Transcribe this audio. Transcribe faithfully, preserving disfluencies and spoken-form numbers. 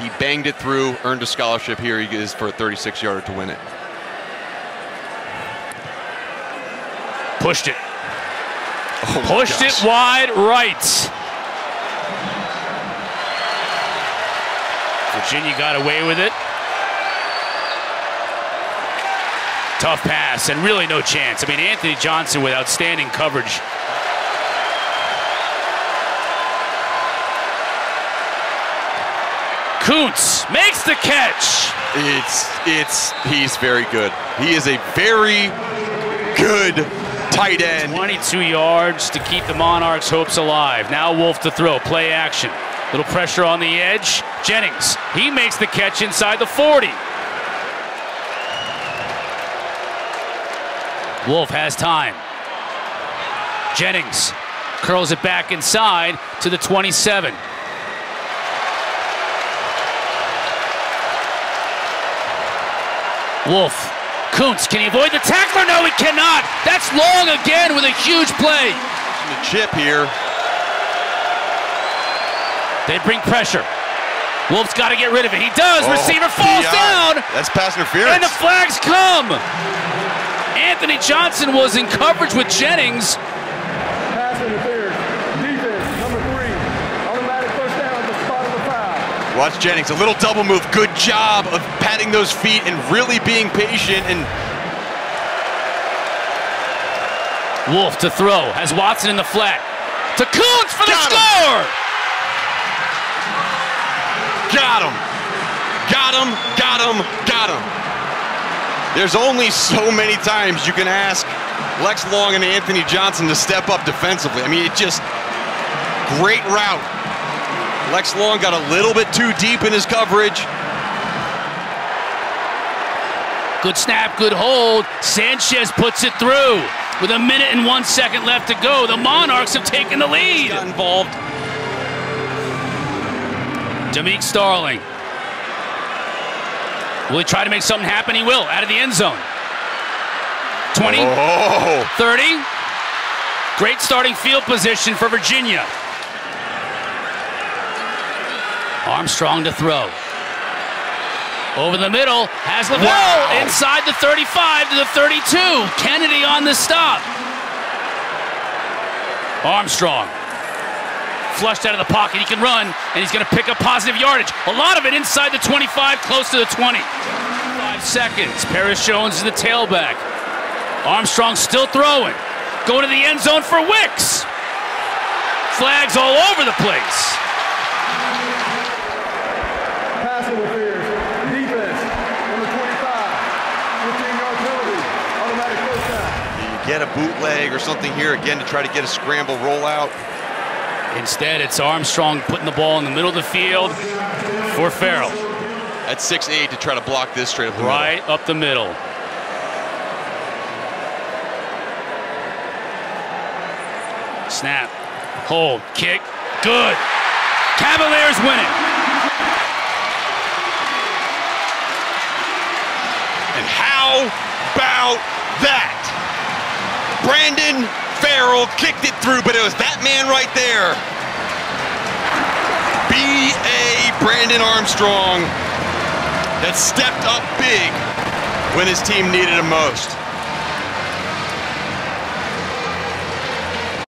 He banged it through, earned a scholarship. Here he is for a thirty-six yarder to win it. Pushed it. Oh, Pushed it wide right. Virginia got away with it. Tough pass and really no chance. I mean, Anthony Johnson with outstanding coverage. Kuntz makes the catch. It's, it's, he's very good. He is a very good tight end. twenty-two yards to keep the Monarchs' hopes alive. Now Wolf to throw, play action. Little pressure on the edge. Jennings, he makes the catch inside the forty. Wolf has time. Jennings curls it back inside to the twenty-seven. Wolf, Kuntz, can he avoid the tackler? No, he cannot. That's Long again with a huge play. The chip here. They bring pressure. Wolf's got to get rid of it. He does. Oh, receiver falls P I down. That's pass interference. And the flags come. Anthony Johnson was in coverage with Jennings. Pass interference. Defense, number three. Automatic first down at the spot of the five. Watch Jennings. A little double move. Good job of patting those feet and really being patient. And Wolf to throw. Has Watson in the flat. To Kuntz for the Got score! Him. Got him. Got him. Got him. Got him. There's only so many times you can ask Lex Long and Anthony Johnson to step up defensively. I mean, it just, great route. Lex Long got a little bit too deep in his coverage. Good snap, good hold. Sanchez puts it through. With a minute and one second left to go, the Monarchs have taken the lead. Got involved. Jameek Starling. Will he try to make something happen? He will, out of the end zone. twenty, oh. thirty. Great starting field position for Virginia. Armstrong to throw. Over the middle, has Lavelle. Wow. Inside the thirty-five to the thirty-two. Kennedy on the stop. Armstrong. Flushed out of the pocket, he can run, and he's going to pick up positive yardage. A lot of it inside the twenty-five, close to the twenty. Five seconds, Paris Jones is the tailback. Armstrong still throwing. Going to the end zone for Wicks. Flags all over the place. Pass interference, defense, number twenty-five, fifteen yard penalty, automatic first down. You get a bootleg or something here again to try to get a scramble rollout. Instead, it's Armstrong putting the ball in the middle of the field for Farrell. At six eight to try to block this straight up the right middle. Up the middle. Snap, hold, kick, good. Cavaliers win it. And how about that? Brandon Farrell kicked it through, but it was that man right there. B A Brandon Armstrong that stepped up big when his team needed him most.